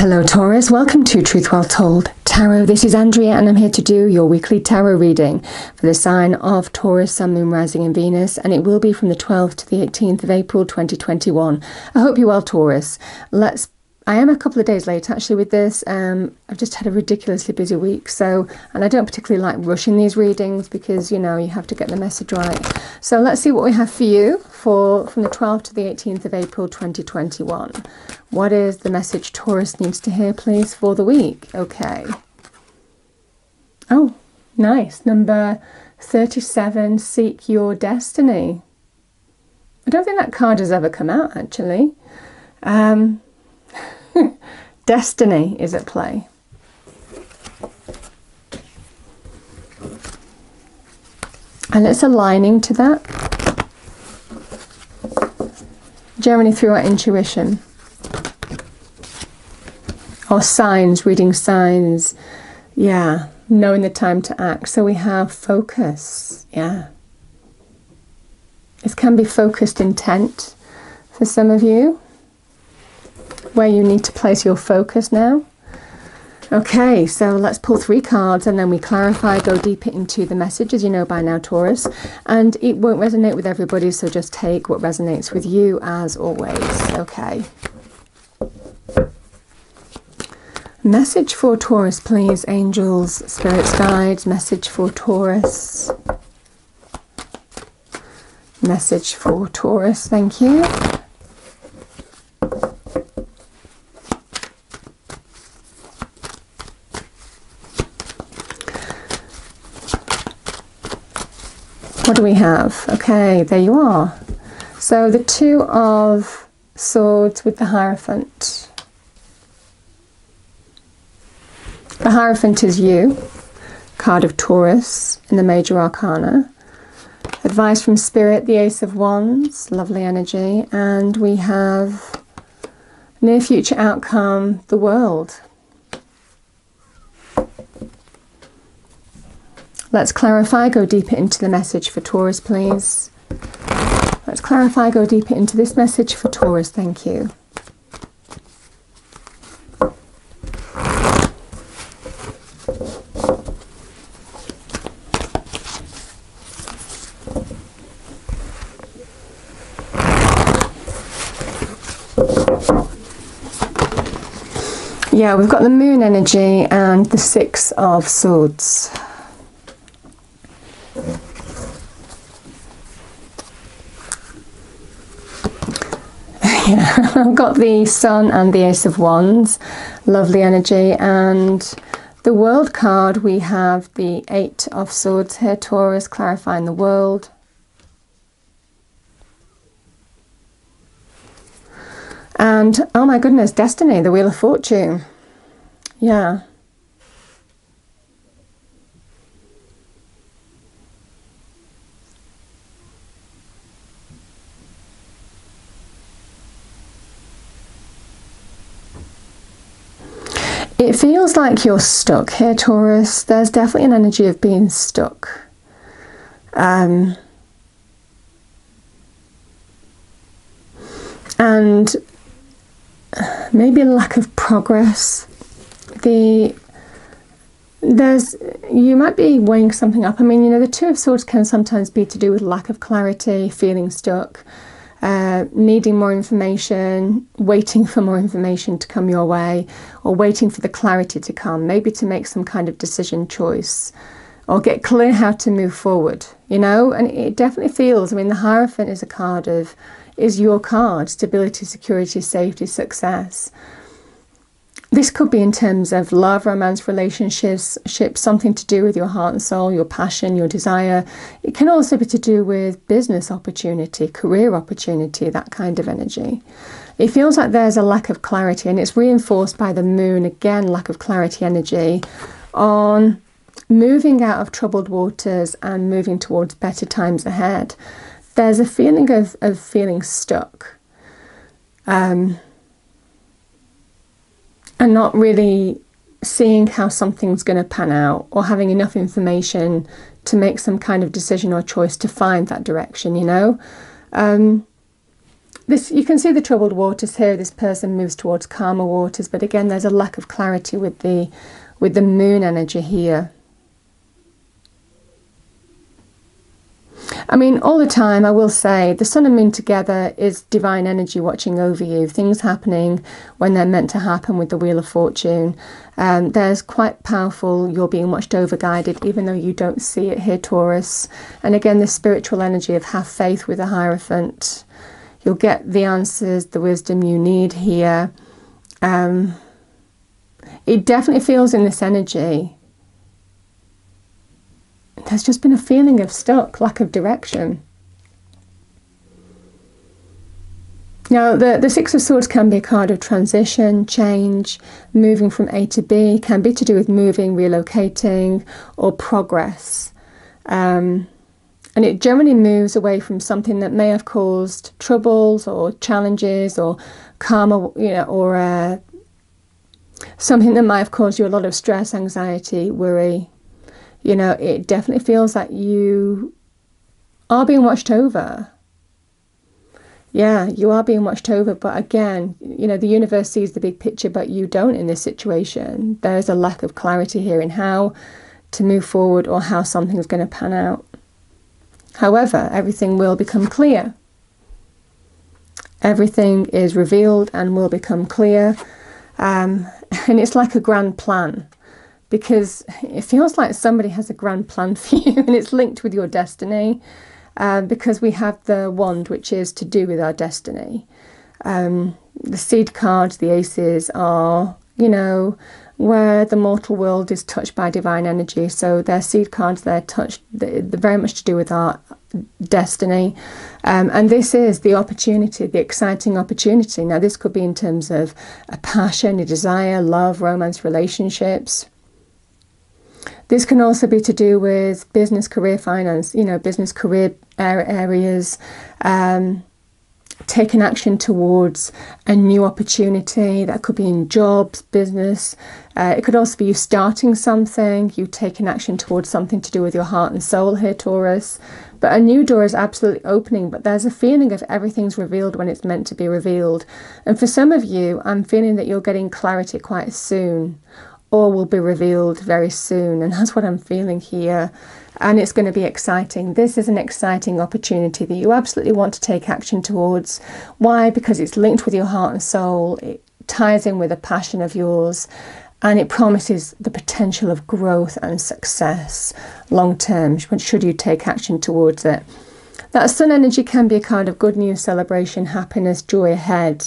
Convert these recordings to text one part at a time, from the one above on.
Hello Taurus, welcome to Truth Well Told Tarot. This is Andrea and I'm here to do your weekly tarot reading for the sign of Taurus, Sun, Moon, Rising and Venus, and it will be from the 12th to the 18th of April 2021. I hope you're well, Taurus. I am a couple of days late actually with this. I've just had a ridiculously busy week, and I don't particularly like rushing these readings because, you know, you have to get the message right. So let's see what we have for you from the 12th to the 18th of April 2021. What is the message Taurus needs to hear, please, for the week? Okay. Oh, nice. Number 37, Seek Your Destiny. I don't think that card has ever come out actually. Destiny is at play. And it's aligning to that. Generally through our intuition. Or signs, reading signs. Yeah, knowing the time to act. So we have focus. Yeah. This can be focused intent for some of you, where you need to place your focus now. Okay, so let's pull three cards and then we clarify, go deeper into the message, as you know by now, Taurus. And it won't resonate with everybody, so just take what resonates with you as always. Okay. Message for Taurus, please, angels, spirits, guides. Message for Taurus. Message for Taurus, thank you. What do we have? Okay, there you are. So the Two of Swords with the Hierophant. The Hierophant is you, card of Taurus in the Major Arcana. Advice from Spirit, the Ace of Wands, lovely energy. And we have near future outcome, the World. Let's clarify, go deeper into the message for Taurus, please. Let's clarify, go deeper into this message for Taurus, thank you. Yeah, we've got the Moon energy and the Six of Swords. Yeah, I've got the Sun and the Ace of Wands, lovely energy, and the World card, we have the Eight of Swords here, Taurus, clarifying the world. And, oh my goodness, destiny, the Wheel of Fortune. Yeah. It feels like you're stuck here, Taurus. There's definitely an energy of being stuck. And maybe a lack of progress. You might be weighing something up. I mean, you know, the Two of Swords can sometimes be to do with lack of clarity, feeling stuck, needing more information, waiting for more information to come your way, or waiting for the clarity to come, maybe to make some kind of decision, choice, or get clear how to move forward, you know. And it definitely feels, I mean, the Hierophant is a card of, is your card, stability, security, safety, success. This could be in terms of love, romance, relationships, something to do with your heart and soul, your passion, your desire. It can also be to do with business opportunity, career opportunity, that kind of energy. It feels like there's a lack of clarity, and it's reinforced by the Moon, again, lack of clarity energy, on moving out of troubled waters and moving towards better times ahead. There's a feeling of feeling stuck. And not really seeing how something's going to pan out, or having enough information to make some kind of decision or choice to find that direction, you know. This, you can see the troubled waters here. This person moves towards calmer waters, but again, there's a lack of clarity with the moon energy here. I mean, all the time, I will say, the sun and moon together is divine energy watching over you. Things happening when they're meant to happen with the Wheel of Fortune. There's quite powerful, you're being watched over, guided, even though you don't see it here, Taurus. And again, the spiritual energy of have faith with the Hierophant. You'll get the answers, the wisdom you need here. It definitely feels in this energy. There's just been a feeling of stuck, lack of direction. Now, the Six of Swords can be a card of transition, change, moving from A to B. Can be to do with moving, relocating, or progress. And it generally moves away from something that may have caused troubles or challenges or karma, you know, or something that might have caused you a lot of stress, anxiety, worry. You know, it definitely feels like you are being watched over. Yeah, you are being watched over. But again, you know, the universe sees the big picture, but you don't in this situation. There's a lack of clarity here in how to move forward or how something's going to pan out. However, everything will become clear. Everything is revealed and will become clear. And it's like a grand plan. Because it feels like somebody has a grand plan for you and it's linked with your destiny. Because we have the wand, which is to do with our destiny. The seed cards, the aces, are, you know, where the mortal world is touched by divine energy. So they're seed cards, they're touched, they're very much to do with our destiny. And this is the opportunity, the exciting opportunity. Now, this could be in terms of a passion, a desire, love, romance, relationships. This can also be to do with business, career, finance, you know, business, career areas, taking action towards a new opportunity. That could be in jobs, business. It could also be you starting something, you taking action towards something to do with your heart and soul here, Taurus. But a new door is absolutely opening, but there's a feeling of everything's revealed when it's meant to be revealed. And for some of you, I'm feeling that you're getting clarity quite soon. All will be revealed very soon, and that's what I'm feeling here. And it's going to be exciting. This is an exciting opportunity that you absolutely want to take action towards. Why? Because it's linked with your heart and soul. It ties in with a passion of yours, and it promises the potential of growth and success long term, should you take action towards it. That sun energy can be a card of good news, celebration, happiness, joy ahead.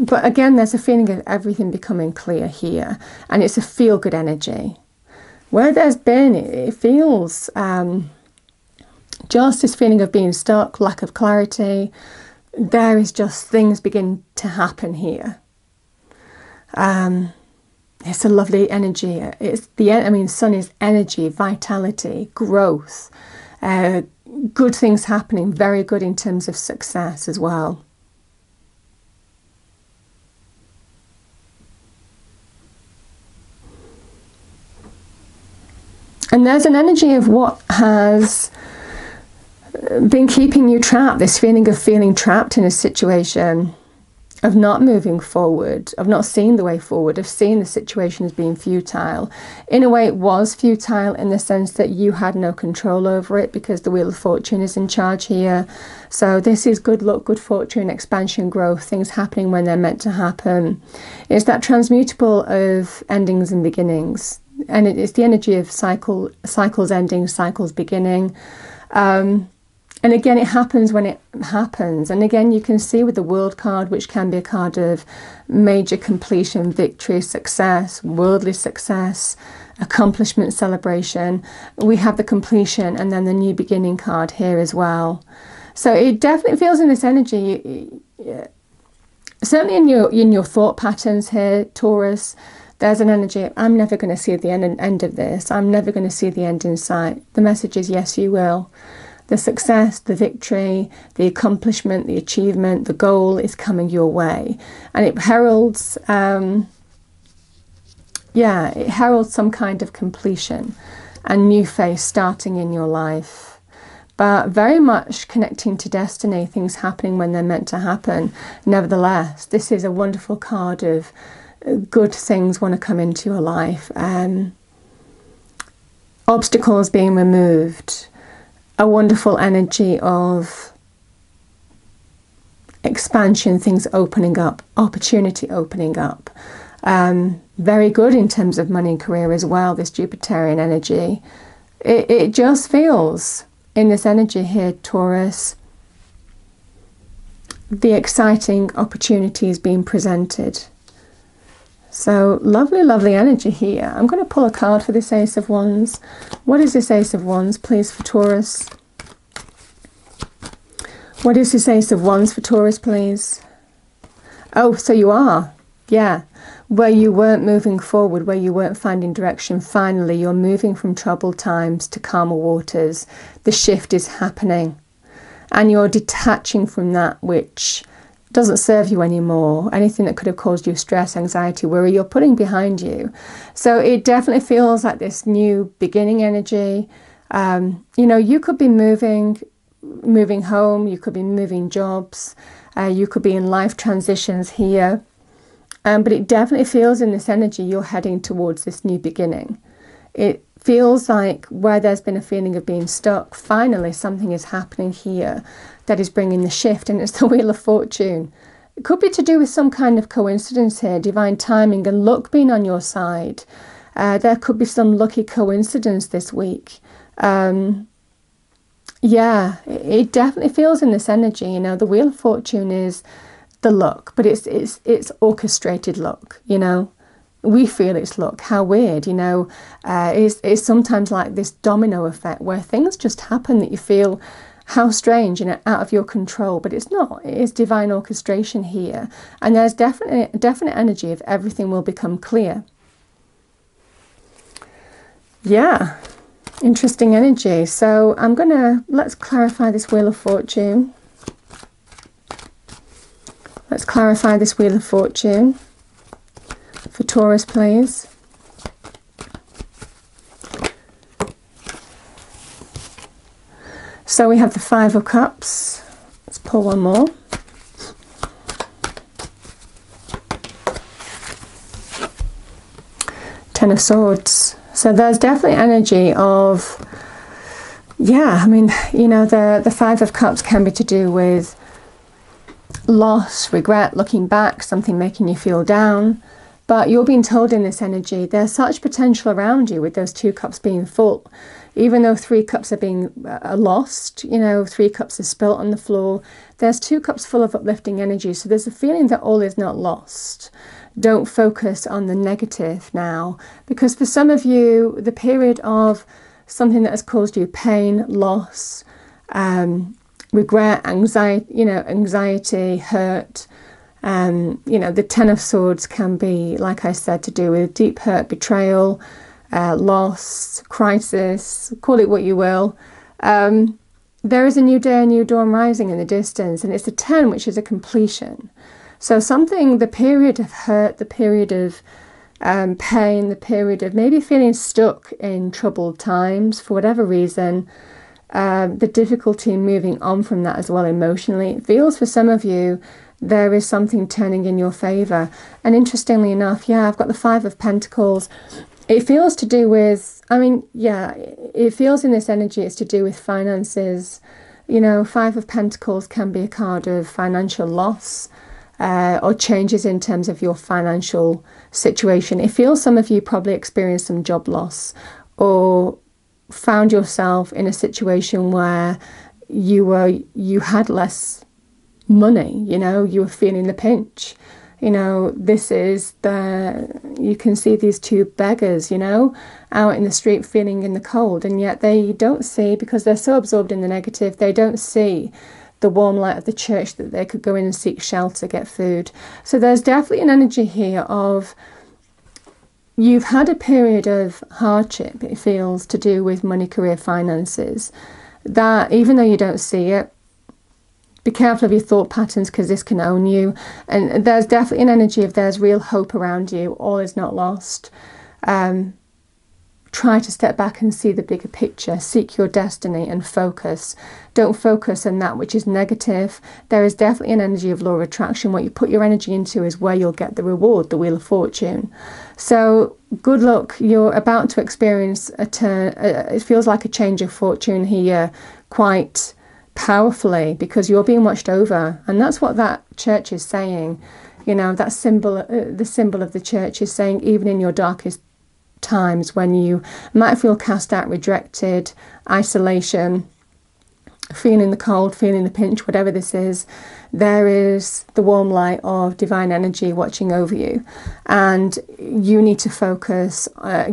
But again, there's a feeling of everything becoming clear here. And it's a feel-good energy. Where there's been, it feels just this feeling of being stuck, lack of clarity. There is just things begin to happen here. It's a lovely energy. It's the, I mean, sun is energy, vitality, growth. Good things happening, very good in terms of success as well. And there's an energy of what has been keeping you trapped, this feeling of feeling trapped in a situation, of not moving forward, of not seeing the way forward, of seeing the situation as being futile. In a way, it was futile in the sense that you had no control over it because the Wheel of Fortune is in charge here. So this is good luck, good fortune, expansion, growth, things happening when they're meant to happen. It's that transmutable of endings and beginnings. And it's the energy of cycles ending, cycles beginning. And again, it happens when it happens. And again, you can see with the World card, which can be a card of major completion, victory, success, worldly success, accomplishment, celebration. We have the completion and then the new beginning card here as well. So it definitely feels in this energy, certainly in your thought patterns here, Taurus. There's an energy of, I'm never going to see the end of this. I'm never going to see the end in sight. The message is, yes, you will. The success, the victory, the accomplishment, the achievement, the goal is coming your way. And it heralds, yeah, it heralds some kind of completion and new phase starting in your life. but very much connecting to destiny, things happening when they're meant to happen. Nevertheless, this is a wonderful card of good things want to come into your life. Obstacles being removed, a wonderful energy of expansion, things opening up, opportunity opening up. Very good in terms of money and career as well, this Jupiterian energy. It just feels in this energy here, Taurus, the exciting opportunities being presented. So lovely, lovely energy here. I'm going to pull a card for this Ace of Wands. What is this Ace of Wands, please, for Taurus? What is this Ace of Wands for Taurus, please? Oh, so you are. Yeah. Where you weren't moving forward, where you weren't finding direction, finally you're moving from troubled times to calmer waters. The shift is happening. And you're detaching from that which doesn't serve you anymore. Anything that could have caused you stress, anxiety, worry, you're putting behind you. So it definitely feels like this new beginning energy. You know, you could be moving home, you could be moving jobs, you could be in life transitions here. But it definitely feels in this energy you're heading towards this new beginning. It feels like where there's been a feeling of being stuck, finally something is happening here that is bringing the shift, and it's the Wheel of Fortune. It could be to do with some kind of coincidence here, divine timing and luck being on your side. There could be some lucky coincidence this week. Yeah, it definitely feels in this energy, you know, the Wheel of Fortune is the luck, but it's orchestrated luck, you know. We feel it's luck, how weird, you know. It's sometimes like this domino effect where things just happen that you feel how strange and out of your control, but it's not. It is divine orchestration here, and there's definite energy of everything will become clear. Yeah, interesting energy. So I'm gonna, let's clarify this Wheel of Fortune. Let's clarify this Wheel of Fortune for Taurus, please. So we have the Five of Cups. Let's pull one more. Ten of Swords. So there's definitely energy of, yeah, I mean, you know, the Five of Cups can be to do with loss, regret, looking back, something making you feel down. But you're being told in this energy, there's such potential around you with those two cups being full. Even though three cups are being lost, you know, three cups are spilt on the floor, there's two cups full of uplifting energy. So there's a feeling that all is not lost. Don't focus on the negative now. Because for some of you, the period of something that has caused you pain, loss, regret, anxiety, you know, hurt, you know, the Ten of Swords can be, like I said, to do with deep hurt, betrayal, loss, crisis, call it what you will. There is a new day, a new dawn rising in the distance, and it's the 10, which is a completion. So something, the period of hurt, the period of pain, the period of maybe feeling stuck in troubled times for whatever reason, the difficulty in moving on from that as well emotionally. It feels for some of you there is something turning in your favour. And interestingly enough, yeah, I've got the Five of Pentacles. It feels to do with, I mean, yeah, it feels in this energy it's to do with finances. You know, Five of Pentacles can be a card of financial loss or changes in terms of your financial situation. It feels some of you probably experienced some job loss or found yourself in a situation where you had less money, you know, you were feeling the pinch. You know, this is the, you can see these two beggars, you know, out in the street feeling in the cold, and yet they don't see, because they're so absorbed in the negative, they don't see the warm light of the church that they could go in and seek shelter, get food. So there's definitely an energy here of, you've had a period of hardship, it feels, to do with money, career, finances, that even though you don't see it, be careful of your thought patterns because this can own you. And there's definitely an energy of there's real hope around you, all is not lost. Try to step back and see the bigger picture. Seek your destiny and focus. Don't focus on that which is negative. There is definitely an energy of law of attraction. What you put your energy into is where you'll get the reward, the Wheel of Fortune. So good luck. You're about to experience a turn. It feels like a change of fortune here quite powerfully, because you're being watched over. And that's what that church is saying. You know, that symbol, the symbol of the church is saying, even in your darkest times when you might feel cast out, rejected, isolation, feeling the cold, feeling the pinch, whatever this is, there is the warm light of divine energy watching over you. And you need to focus,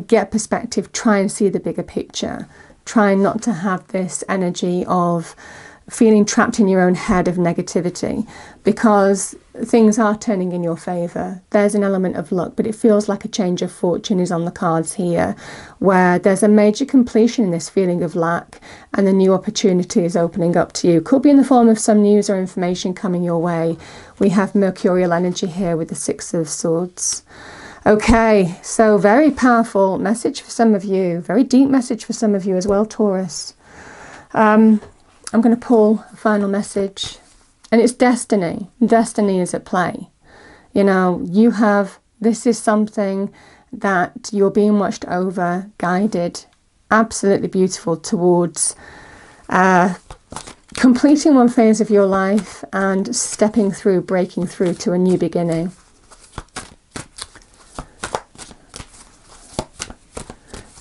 get perspective, try and see the bigger picture. Try not to have this energy of feeling trapped in your own head of negativity, because things are turning in your favour. There's an element of luck, but it feels like a change of fortune is on the cards here, where there's a major completion in this feeling of lack, and the new opportunity is opening up to you. Could be in the form of some news or information coming your way. We have mercurial energy here with the Six of Swords. Okay, so very powerful message for some of you. Very deep message for some of you as well, Taurus. I'm going to pull a final message, and it's destiny. Destiny is at play. You know, you have, this is something that you're being watched over, guided, absolutely beautiful, towards completing one phase of your life and stepping through, breaking through to a new beginning.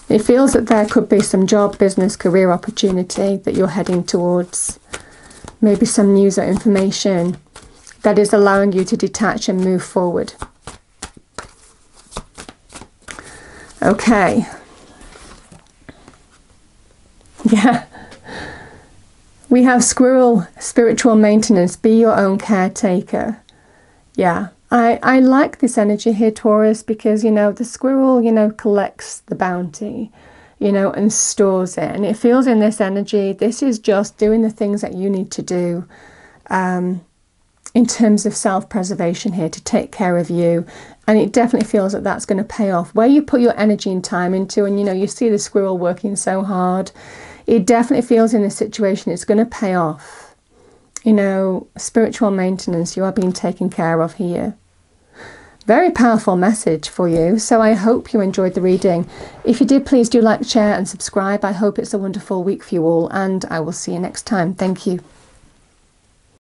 It feels that there could be some job, business, career opportunity that you're heading towards. Maybe some news or information that is allowing you to detach and move forward. Okay. Yeah. We have Squirrel Spiritual Maintenance. Be your own caretaker. Yeah. I like this energy here, Taurus, because, you know, the squirrel, you know, collects the bounty, you know, and stores it. And it feels in this energy, this is just doing the things that you need to do in terms of self-preservation here, to take care of you. And it definitely feels that that's going to pay off. Where you put your energy and time into, and, you know, you see the squirrel working so hard, it definitely feels in this situation it's going to pay off. You know, spiritual maintenance, you are being taken care of here. Very powerful message for you. So I hope you enjoyed the reading. If you did, please do like, share and subscribe. I hope it's a wonderful week for you all, and I will see you next time. Thank you.